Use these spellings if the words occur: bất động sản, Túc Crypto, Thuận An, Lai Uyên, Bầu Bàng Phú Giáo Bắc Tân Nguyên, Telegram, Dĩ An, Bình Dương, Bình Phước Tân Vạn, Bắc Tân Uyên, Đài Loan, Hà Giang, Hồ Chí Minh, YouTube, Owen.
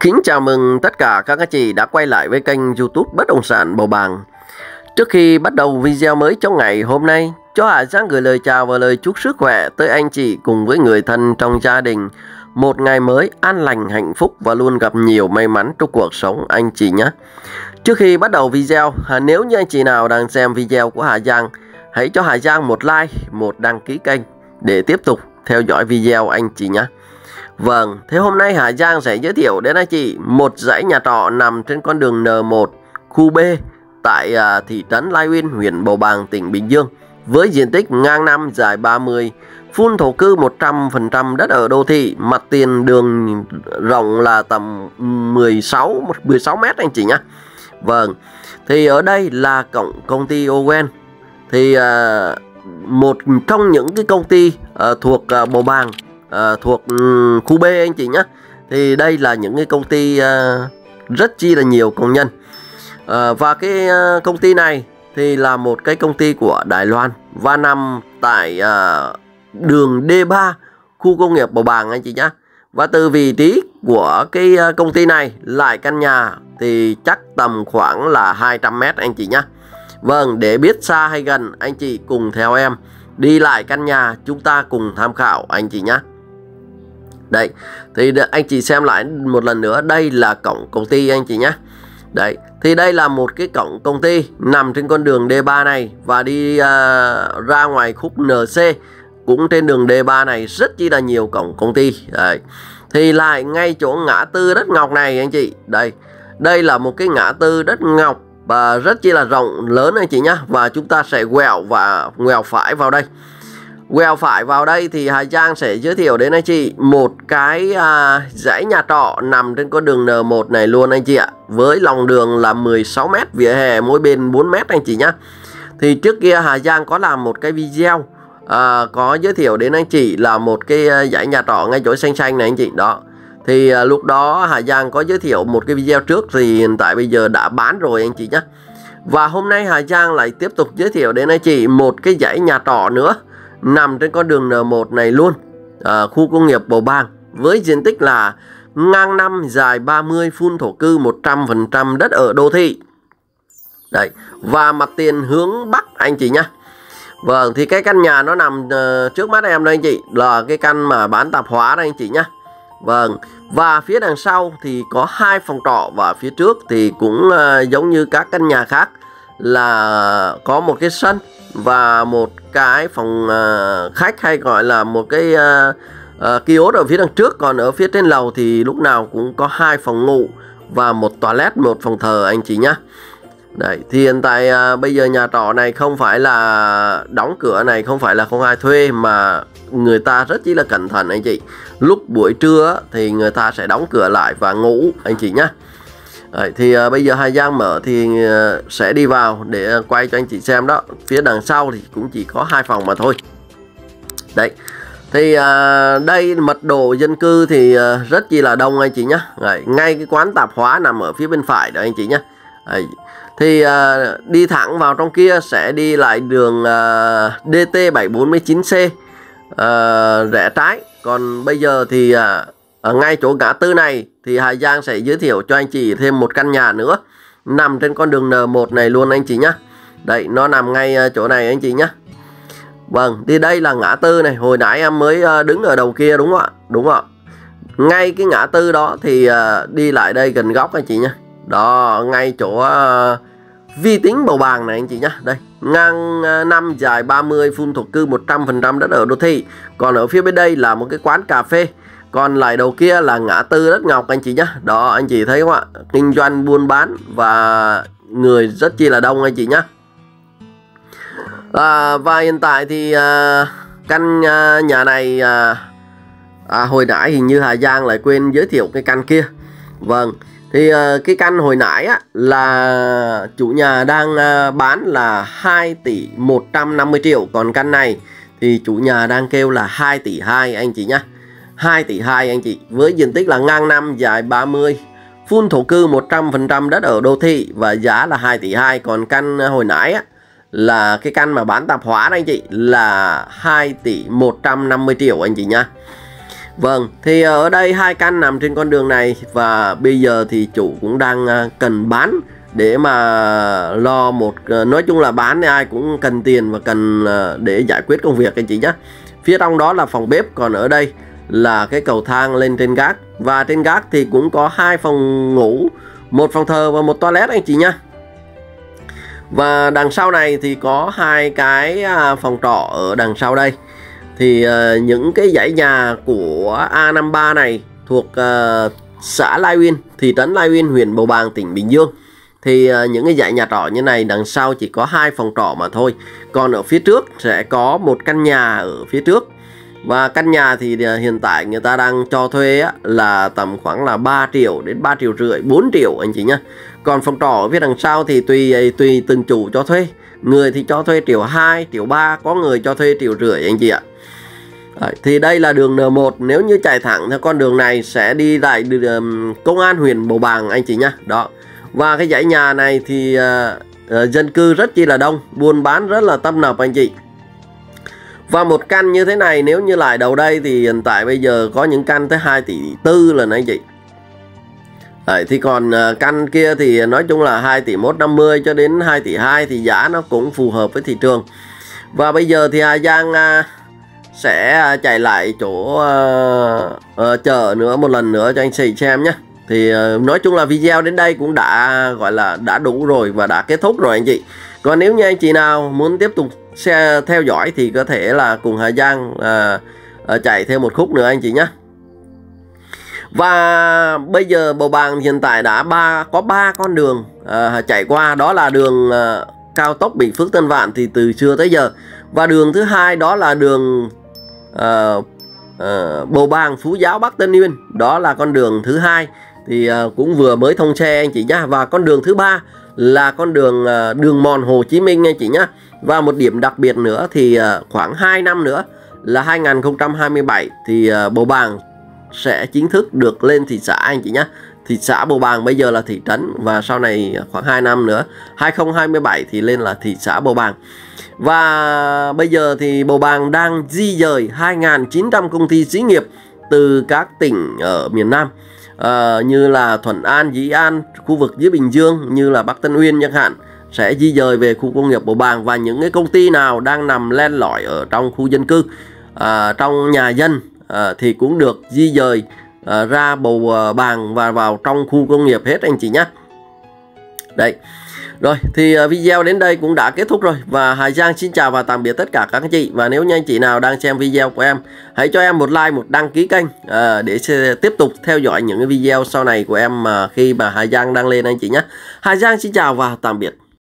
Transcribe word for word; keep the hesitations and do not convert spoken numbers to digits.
Kính chào mừng tất cả các anh chị đã quay lại với kênh YouTube Bất Động Sản Bầu Bàng. Trước khi bắt đầu video mới trong ngày hôm nay, cho Hà Giang gửi lời chào và lời chúc sức khỏe tới anh chị cùng với người thân trong gia đình. Một ngày mới an lành, hạnh phúc và luôn gặp nhiều may mắn trong cuộc sống anh chị nhé. Trước khi bắt đầu video, nếu như anh chị nào đang xem video của Hà Giang, hãy cho Hà Giang một like, một đăng ký kênh để tiếp tục theo dõi video anh chị nhé. Vâng, thế hôm nay Hà Giang sẽ giới thiệu đến anh chị một dãy nhà trọ nằm trên con đường N một, khu B tại thị trấn Lai Uyên, huyện Bầu Bàng, tỉnh Bình Dương. Với diện tích ngang năm dài ba mươi, phun thổ cư một trăm phần trăm đất ở đô thị, mặt tiền đường rộng là tầm mười sáu mét anh chị nhé. Vâng, thì ở đây là cổng công ty Owen. Thì à, một trong những cái công ty à, thuộc à, Bầu Bàng, à, thuộc um, khu B anh chị nhé. Thì đây là những cái công ty à, rất chi là nhiều công nhân. À, và cái à, công ty này thì là một cái công ty của Đài Loan và nằm tại à, đường D ba, khu công nghiệp Bầu Bàng anh chị nhé. Và từ vị trí của cái công ty này lại căn nhà thì chắc tầm khoảng là hai trăm mét anh chị nhé. Vâng, để biết xa hay gần, anh chị cùng theo em đi lại căn nhà, chúng ta cùng tham khảo anh chị nhé. Đấy, thì anh chị xem lại một lần nữa, đây là cổng công ty anh chị nhé. Đấy, thì đây là một cái cổng công ty nằm trên con đường D ba này và đi uh, ra ngoài khúc N C. Cũng trên đường D ba này rất chi là nhiều cổng công ty. Đấy, thì lại ngay chỗ ngã tư đất ngọc này anh chị. Đây, đây là một cái ngã tư đất ngọc và rất chi là rộng lớn anh chị nhé. Và chúng ta sẽ quẹo và quẹo phải vào đây. Quẹo phải vào đây thì Hà Giang sẽ giới thiệu đến anh chị một cái à, dãy nhà trọ nằm trên con đường N một này luôn anh chị ạ. Với lòng đường là mười sáu mét, vỉa hè mỗi bên bốn mét anh chị nhé. Thì trước kia Hà Giang có làm một cái video à, có giới thiệu đến anh chị là một cái dãy nhà trọ ngay chỗ xanh xanh này anh chị đó. Thì à, lúc đó Hà Giang có giới thiệu một cái video trước, thì hiện tại bây giờ đã bán rồi anh chị nhé. Và hôm nay Hà Giang lại tiếp tục giới thiệu đến anh chị một cái dãy nhà trọ nữa nằm trên con đường N một này luôn, à, khu công nghiệp Bầu Bàng. Với diện tích là ngang năm dài ba mươi, phun thổ cư một trăm phần trăm đất ở đô thị. Đấy, và mặt tiền hướng Bắc anh chị nhé. Vâng, thì cái căn nhà nó nằm uh, trước mắt em đây anh chị, là cái căn mà bán tạp hóa đây anh chị nhé. Vâng, và phía đằng sau thì có hai phòng trọ và phía trước thì cũng uh, giống như các căn nhà khác là có một cái sân và một cái phòng uh, khách, hay gọi là một cái uh, uh, kiosk ở phía đằng trước. Còn ở phía trên lầu thì lúc nào cũng có hai phòng ngủ và một toilet, một phòng thờ anh chị nhé. Đấy, thì hiện tại à, bây giờ nhà trọ này không phải là đóng cửa này, không phải là không ai thuê, mà người ta rất chỉ là cẩn thận anh chị. Lúc buổi trưa thì người ta sẽ đóng cửa lại và ngủ anh chị nhé. Đấy, thì à, bây giờ Hà Giang mở thì à, sẽ đi vào để quay cho anh chị xem đó. Phía đằng sau thì cũng chỉ có hai phòng mà thôi. Đấy, thì à, đây mật độ dân cư thì à, rất chỉ là đông anh chị nhé. Đấy, ngay cái quán tạp hóa nằm ở phía bên phải đó anh chị nhé. Đấy, thì à, đi thẳng vào trong kia sẽ đi lại đường à, D T bảy bốn chín C à, rẽ trái. Còn bây giờ thì à, ở ngay chỗ ngã tư này thì Hà Giang sẽ giới thiệu cho anh chị thêm một căn nhà nữa nằm trên con đường N một này luôn anh chị nhé. Đấy, nó nằm ngay chỗ này anh chị nhé. Vâng, thì đây là ngã tư này, hồi nãy em mới đứng ở đầu kia đúng không ạ? Đúng không ạ? Ngay cái ngã tư đó thì à, đi lại đây gần góc anh chị nhé. Đó, ngay chỗ uh, vi tính Bầu Bàng này anh chị nhé. Đây, ngang uh, năm dài ba mươi, phun thổ cư một trăm phần trăm đất ở đô thị. Còn ở phía bên đây là một cái quán cà phê. Còn lại đầu kia là ngã tư đất ngọc anh chị nhé. Đó, anh chị thấy không ạ? Kinh doanh buôn bán và người rất chi là đông anh chị nhé. à, Và hiện tại thì uh, căn uh, nhà này uh, à, hồi nãy hình như Hà Giang lại quên giới thiệu cái căn kia. Vâng, thì uh, cái căn hồi nãy á, là chủ nhà đang uh, bán là hai tỷ một trăm năm mươi triệu. Còn căn này thì chủ nhà đang kêu là hai tỷ hai anh chị nhé. Hai tỷ hai anh chị. Với diện tích là ngang năm dài ba mươi, phun thổ cư một trăm phần trăm đất ở đô thị và giá là hai tỷ hai. Còn căn uh, hồi nãy á, là cái căn mà bán tạp hóa đó anh chị, là hai tỷ một trăm năm mươi triệu anh chị nhé. Vâng, thì ở đây hai căn nằm trên con đường này và bây giờ thì chủ cũng đang cần bán để mà lo một, nói chung là bán thì ai cũng cần tiền và cần để giải quyết công việc anh chị nhé. Phía trong đó là phòng bếp, còn ở đây là cái cầu thang lên trên gác, và trên gác thì cũng có hai phòng ngủ, một phòng thờ và một toilet anh chị nhé. Và đằng sau này thì có hai cái phòng trọ ở đằng sau đây. Thì uh, những cái dãy nhà của A năm ba này thuộc uh, xã Lai Uyên, thị trấn Lai Uyên, huyện Bầu Bàng, tỉnh Bình Dương. Thì uh, những cái dãy nhà trọ như này đằng sau chỉ có hai phòng trọ mà thôi. Còn ở phía trước sẽ có một căn nhà ở phía trước. Và căn nhà thì uh, hiện tại người ta đang cho thuê á, là tầm khoảng là ba triệu đến ba triệu rưỡi, bốn triệu anh chị nhé. Còn phòng trọ ở phía đằng sau thì tùy tùy từng chủ cho thuê. Người thì cho thuê triệu hai, triệu ba, có người cho thuê triệu rưỡi anh chị ạ. Đấy, thì đây là đường N một, nếu như chạy thẳng theo con đường này sẽ đi lại đường Công an huyện Bầu Bàng anh chị nhá. Đó. Và cái dãy nhà này thì uh, uh, dân cư rất chi là đông, buôn bán rất là tấp nập anh chị. Và một căn như thế này nếu như lại đầu đây thì hiện tại bây giờ có những căn tới hai tỷ tư lần anh chị. Đấy, thì còn uh, căn kia thì nói chung là hai tỷ một trăm năm mươi cho đến hai tỷ hai thì giá nó cũng phù hợp với thị trường. Và bây giờ thì Hà Giang uh, sẽ chạy lại chỗ uh, uh, chợ nữa một lần nữa cho anh chị xem nhé. Thì uh, nói chung là video đến đây cũng đã gọi là đã đủ rồi và đã kết thúc rồi anh chị. Còn nếu như anh chị nào muốn tiếp tục xe theo dõi thì có thể là cùng Hà Giang uh, uh, chạy thêm một khúc nữa anh chị nhé. Và bây giờ Bầu Bàng hiện tại đã ba có ba con đường uh, chạy qua, đó là đường uh, cao tốc Bình Phước Tân Vạn thì từ xưa tới giờ, và đường thứ hai đó là đường Uh, uh, Bầu Bàng Phú Giáo Bắc Tân Nguyên, đó là con đường thứ hai thì uh, cũng vừa mới thông xe anh chị nhá. Và con đường thứ ba là con đường uh, đường mòn Hồ Chí Minh anh chị nhá. Và một điểm đặc biệt nữa thì uh, khoảng hai năm nữa là hai nghìn không trăm hai mươi bảy thì uh, Bầu Bàng sẽ chính thức được lên thị xã anh chị nhá. Thị xã Bầu Bàng bây giờ là thị trấn và sau này khoảng hai năm nữa hai nghìn không trăm hai mươi bảy thì lên là thị xã Bầu Bàng. Và bây giờ thì Bầu Bàng đang di dời hai nghìn chín trăm công ty xí nghiệp từ các tỉnh ở miền Nam à, như là Thuận An, Dĩ An, khu vực dưới Bình Dương như là Bắc Tân Uyên chẳng hạn sẽ di dời về khu công nghiệp Bầu Bàng. Và những cái công ty nào đang nằm len lỏi ở trong khu dân cư, à, trong nhà dân à, thì cũng được di dời à, ra Bầu Bàng và vào trong khu công nghiệp hết anh chị nhé. Đấy. Rồi thì video đến đây cũng đã kết thúc rồi. Và Hà Giang xin chào và tạm biệt tất cả các anh chị. Và nếu như anh chị nào đang xem video của em, hãy cho em một like, một đăng ký kênh à, để tiếp tục theo dõi những cái video sau này của em mà khi mà Hà Giang đang lên anh chị nhé. Hà Giang xin chào và tạm biệt.